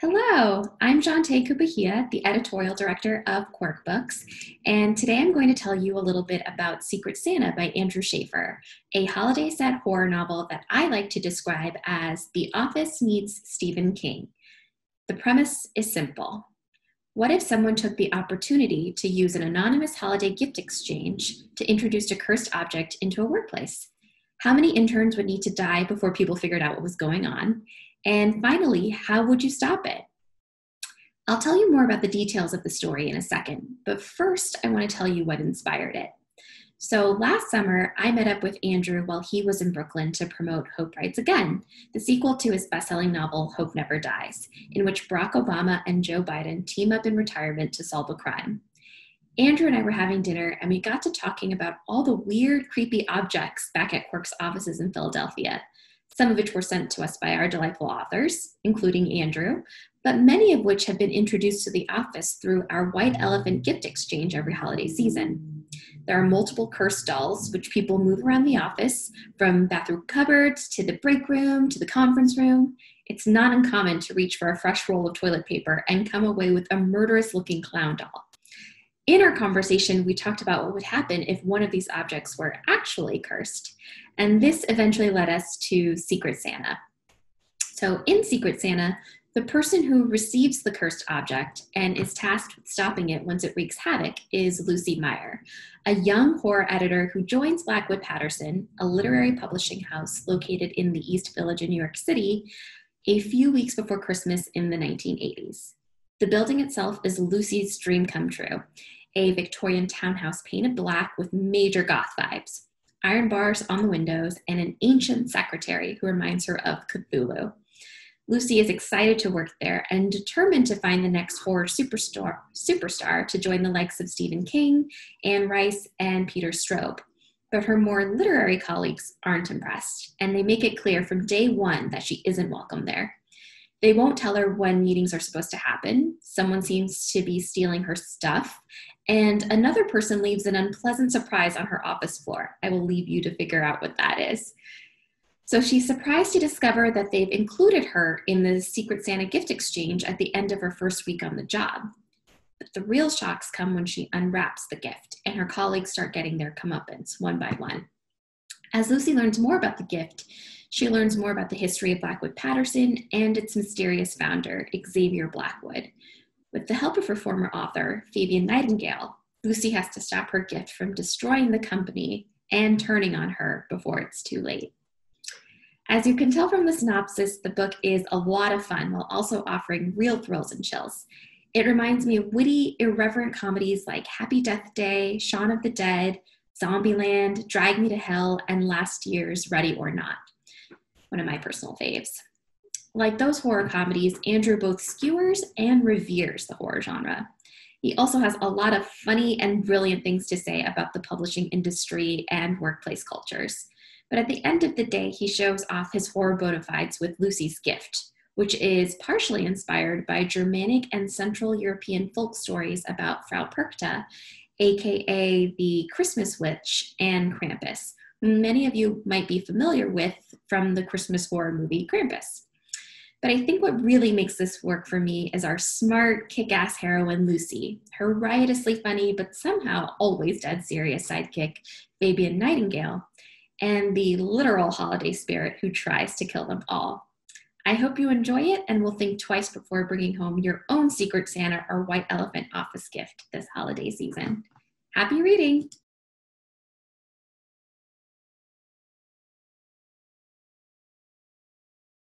Hello, I'm Jhanteigh Kupihea, the editorial director of Quirk Books, and today I'm going to tell you a little bit about Secret Santa by Andrew Shaffer, a holiday set horror novel that I like to describe as The Office Meets Stephen King. The premise is simple. What if someone took the opportunity to use an anonymous holiday gift exchange to introduce a cursed object into a workplace? How many interns would need to die before people figured out what was going on? And finally, how would you stop it? I'll tell you more about the details of the story in a second, but first I want to tell you what inspired it. So last summer, I met up with Andrew while he was in Brooklyn to promote Hope Rides Again, the sequel to his best-selling novel, Hope Never Dies, in which Barack Obama and Joe Biden team up in retirement to solve a crime. Andrew and I were having dinner and we got to talking about all the weird, creepy objects back at Quirk's offices in Philadelphia, some of which were sent to us by our delightful authors, including Andrew, but many of which have been introduced to the office through our white elephant gift exchange every holiday season. There are multiple cursed dolls, which people move around the office, from bathroom cupboards to the break room to the conference room. It's not uncommon to reach for a fresh roll of toilet paper and come away with a murderous-looking clown doll. In our conversation, we talked about what would happen if one of these objects were actually cursed, and this eventually led us to Secret Santa. So in Secret Santa, the person who receives the cursed object and is tasked with stopping it once it wreaks havoc is Lucy Meyer, a young horror editor who joins Blackwood Patterson, a literary publishing house located in the East Village in New York City, a few weeks before Christmas in the 1980s. The building itself is Lucy's dream come true, a Victorian townhouse painted black with major goth vibes, iron bars on the windows, and an ancient secretary who reminds her of Cthulhu. Lucy is excited to work there and determined to find the next horror superstar to join the likes of Stephen King, Anne Rice, and Peter Straub. But her more literary colleagues aren't impressed, and they make it clear from day one that she isn't welcome there. They won't tell her when meetings are supposed to happen. Someone seems to be stealing her stuff. And another person leaves an unpleasant surprise on her office floor. I will leave you to figure out what that is. So she's surprised to discover that they've included her in the Secret Santa gift exchange at the end of her first week on the job. But the real shocks come when she unwraps the gift and her colleagues start getting their comeuppance one by one. As Lucy learns more about the gift, she learns more about the history of Blackwood Patterson and its mysterious founder, Xavier Blackwood. With the help of her former author, Fabien Nightingale, Lucy has to stop her gift from destroying the company and turning on her before it's too late. As you can tell from the synopsis, the book is a lot of fun while also offering real thrills and chills. It reminds me of witty, irreverent comedies like Happy Death Day, Shaun of the Dead, Zombieland, Drag Me to Hell, and last year's Ready or Not. One of my personal faves. Like those horror comedies, Andrew both skewers and reveres the horror genre. He also has a lot of funny and brilliant things to say about the publishing industry and workplace cultures. But at the end of the day, he shows off his horror bona fides with Lucy's Gift, which is partially inspired by Germanic and Central European folk stories about Frau Perchta, aka the Christmas Witch, and Krampus, many of you might be familiar with from the Christmas horror movie Krampus. But I think what really makes this work for me is our smart, kick-ass heroine Lucy, her riotously funny but somehow always dead serious sidekick Fabien Nightingale, and the literal holiday spirit who tries to kill them all. I hope you enjoy it and will think twice before bringing home your own Secret Santa or white elephant office gift this holiday season. Happy reading!